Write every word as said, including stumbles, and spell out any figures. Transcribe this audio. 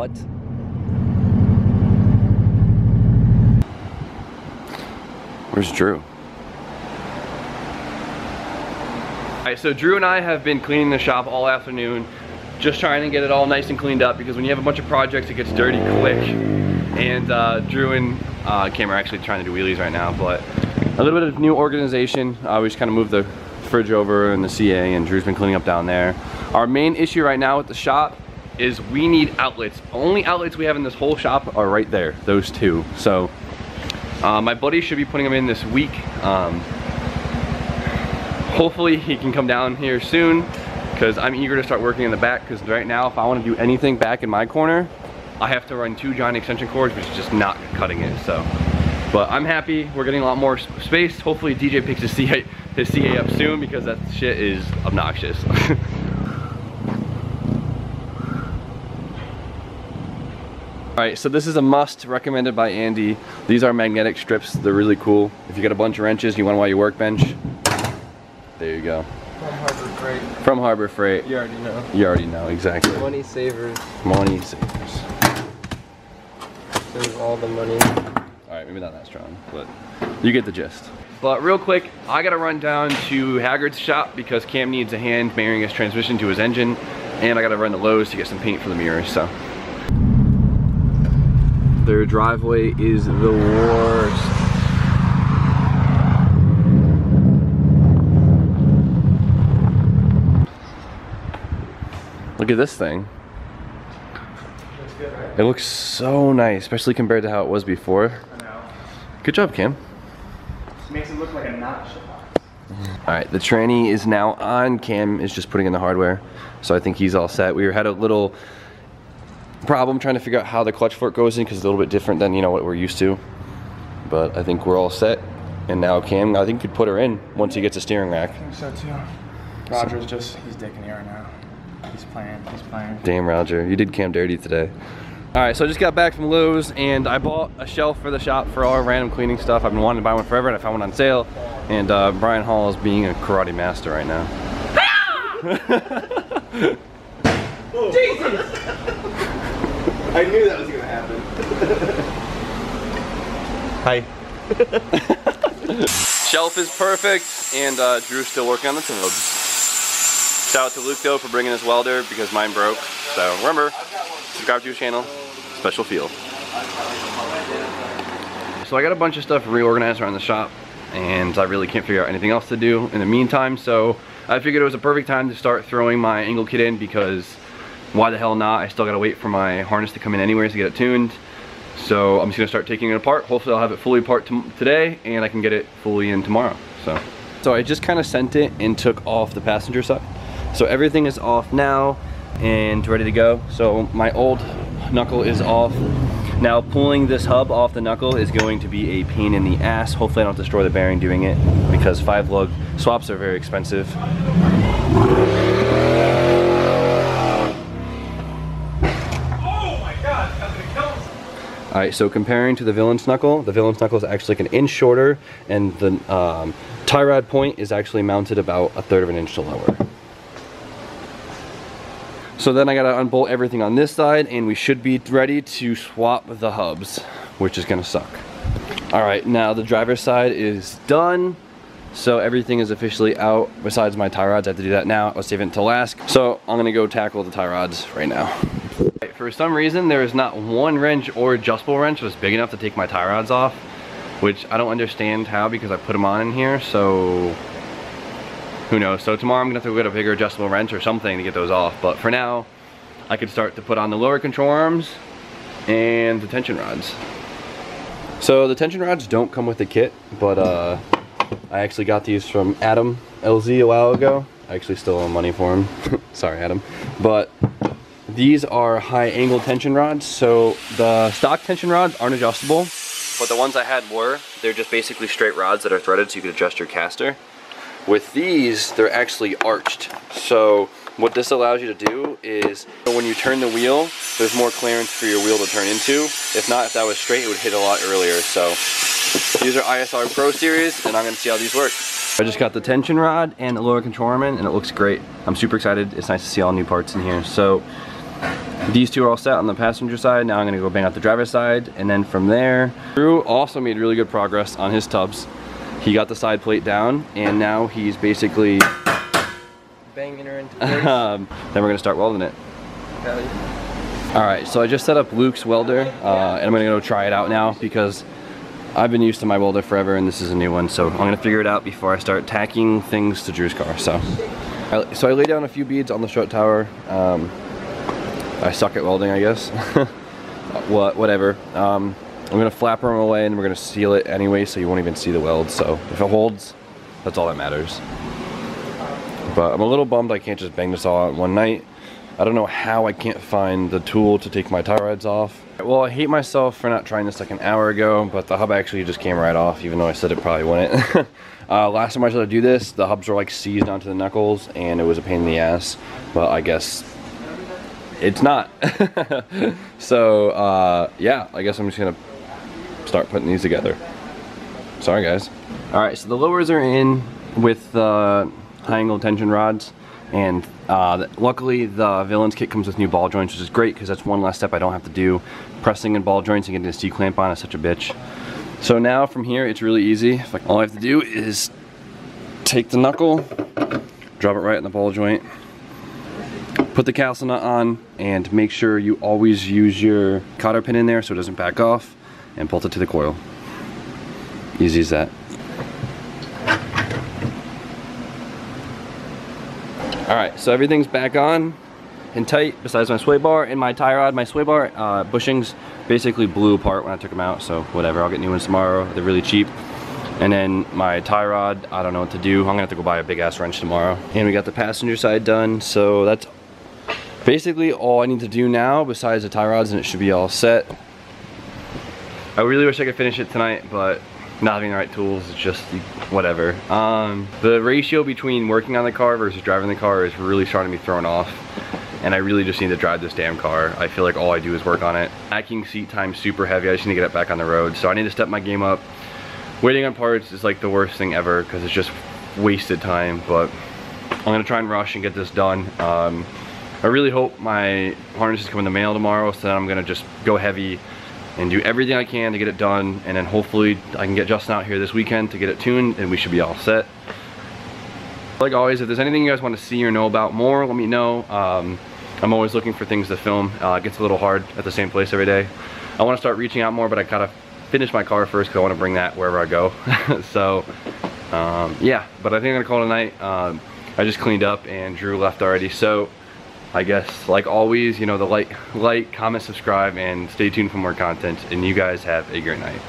what? Where's Drew? Alright, so Drew and I have been cleaning the shop all afternoon, just trying to get it all nice and cleaned up, because when you have a bunch of projects it gets dirty quick. And uh, Drew and uh, Cam are actually trying to do wheelies right now, but a little bit of new organization. Uh, we just kind of moved the fridge over and the C A, and Drew's been cleaning up down there. Our main issue right now with the shop is we need outlets. Only outlets we have in this whole shop are right there, those two. So uh, my buddy should be putting them in this week. Um, hopefully he can come down here soon, because I'm eager to start working in the back, because right now if I want to do anything back in my corner, I have to run two giant extension cords, which is just not cutting it. So, but I'm happy we're getting a lot more space. Hopefully D J picks his C A, his C A up soon, because that shit is obnoxious. Alright, so this is a must, recommended by Andy. These are magnetic strips, they're really cool. If you got a bunch of wrenches and you want them on your workbench, there you go. From Harbor Freight. From Harbor Freight. You already know. You already know, exactly. Money savers. Money savers. Saves all the money. Alright, maybe not that strong, but you get the gist. But real quick, I gotta run down to Haggard's shop because Cam needs a hand marrying his transmission to his engine, and I gotta run to Lowe's to get some paint for the mirrors, so. Their driveway is the worst. Look at this thing. Looks good, right? It looks so nice, especially compared to how it was before. I know. Good job, Kim. It makes it look like a notch. Alright, the tranny is now on. Cam is just putting in the hardware, so I think he's all set. We had a little problem trying to figure out how the clutch fork goes in, because it's a little bit different than, you know, what we're used to. But I think we're all set. And now Cam, I think you could put her in once he gets a steering rack. I think so too. Roger's so. just, he's dicking here right now. He's playing, he's playing. Damn, Roger, you did Cam dirty today. All right, so I just got back from Lowe's and I bought a shelf for the shop for all our random cleaning stuff. I've been wanting to buy one forever and I found one on sale. And uh, Brian Hall is being a karate master right now. Jesus! I knew that was gonna happen. Hi. Shelf is perfect, and uh, Drew's still working on the tubes. Shout out to Luke though for bringing his welder, because mine broke. So remember, subscribe to his channel, Special Field. So I got a bunch of stuff reorganized around the shop, and I really can't figure out anything else to do in the meantime, so I figured it was a perfect time to start throwing my angle kit in, because why the hell not? I still gotta wait for my harness to come in anyways to get it tuned. So I'm just gonna start taking it apart. Hopefully I'll have it fully apart today and I can get it fully in tomorrow. So, so I just kind of sent it and took off the passenger side. So everything is off now and ready to go. So my old knuckle is off. Now pulling this hub off the knuckle is going to be a pain in the ass. Hopefully I don't destroy the bearing doing it, because five lug swaps are very expensive. Oh my God, that's gonna kill us. All right, so comparing to the Villain's knuckle, the Villain's knuckle is actually like an inch shorter, and the um, tie rod point is actually mounted about a third of an inch to lower. So then I gotta unbolt everything on this side, and we should be ready to swap the hubs, which is gonna suck. All right, now the driver's side is done. So everything is officially out besides my tie rods. I have to do that now. I'll save it until last. So I'm gonna go tackle the tie rods right now. For some reason, there is not one wrench or adjustable wrench that's big enough to take my tie rods off, which I don't understand how, because I put them on in here, so. Who knows? So tomorrow I'm gonna have to get a bigger adjustable wrench or something to get those off. But for now, I could start to put on the lower control arms and the tension rods. So the tension rods don't come with the kit, but uh, I actually got these from Adam L Z a while ago. I actually still owe money for him. Sorry, Adam. But these are high angle tension rods. So the stock tension rods aren't adjustable, but the ones I had were. They're just basically straight rods that are threaded so you can adjust your caster. With these, they're actually arched. So what this allows you to do is, when you turn the wheel, there's more clearance for your wheel to turn into. If not, if that was straight, it would hit a lot earlier. So these are I S R Pro Series, and I'm gonna see how these work. I just got the tension rod and the lower control arm in, and it looks great. I'm super excited. It's nice to see all new parts in here. So These two are all set on the passenger side. Now I'm gonna go bang out the driver's side, and then from there, Drew also made really good progress on his tubs. He got the side plate down, and now he's basically banging her into place. um, then we're gonna start welding it. All right, so I just set up Luke's welder, uh, and I'm gonna go try it out now because I've been used to my welder forever, and this is a new one, so I'm gonna figure it out before I start tacking things to Drew's car. So, I, so I laid down a few beads on the strut tower. Um, I suck at welding, I guess. what, whatever. Um, I'm gonna flapper them away, and we're gonna seal it anyway, so you won't even see the weld. So if it holds, that's all that matters. But I'm a little bummed I can't just bang this all out in one night. I don't know how I can't find the tool to take my tie rods off. Well, I hate myself for not trying this like an hour ago, but the hub actually just came right off, even though I said it probably wouldn't. uh, last time I tried to do this, the hubs were like seized onto the knuckles, and it was a pain in the ass. But I guess it's not. so uh, yeah, I guess I'm just gonna start putting these together. Sorry guys. All right, so the lowers are in with the high angle tension rods. And uh, luckily the Villain's kit comes with new ball joints, which is great because that's one less step I don't have to do. Pressing in ball joints and getting a C-clamp on is such a bitch. So now from here it's really easy. All I have to do is take the knuckle, drop it right in the ball joint, put the castle nut on, and make sure you always use your cotter pin in there so it doesn't back off, and bolt it to the coil. Easy as that. All right, so everything's back on and tight besides my sway bar and my tie rod. My sway bar uh, bushings basically blew apart when I took them out, so whatever, I'll get new ones tomorrow. They're really cheap. And then my tie rod, I don't know what to do. I'm gonna have to go buy a big ass wrench tomorrow. And we got the passenger side done, so that's basically all I need to do now besides the tie rods, and it should be all set. I really wish I could finish it tonight, but not having the right tools, it's just whatever. Um, the ratio between working on the car versus driving the car is really starting to be thrown off, and I really just need to drive this damn car. I feel like all I do is work on it. Packing seat time's super heavy, I just need to get it back on the road, so I need to step my game up. Waiting on parts is like the worst thing ever because it's just wasted time, but I'm gonna try and rush and get this done. Um, I really hope my harnesses come in the mail tomorrow, so then I'm gonna just go heavy and do everything I can to get it done, and then hopefully I can get Justin out here this weekend to get it tuned, and we should be all set. Like always, if there's anything you guys want to see or know about more, let me know. Um, I'm always looking for things to film. Uh, it gets a little hard at the same place every day. I want to start reaching out more, but I kind of finished my car first because I want to bring that wherever I go. so um, yeah, but I think I'm going to call it a night. Um, I just cleaned up and Drew left already. So I guess, like always, you know, the like, like, comment, subscribe, and stay tuned for more content, and you guys have a great night.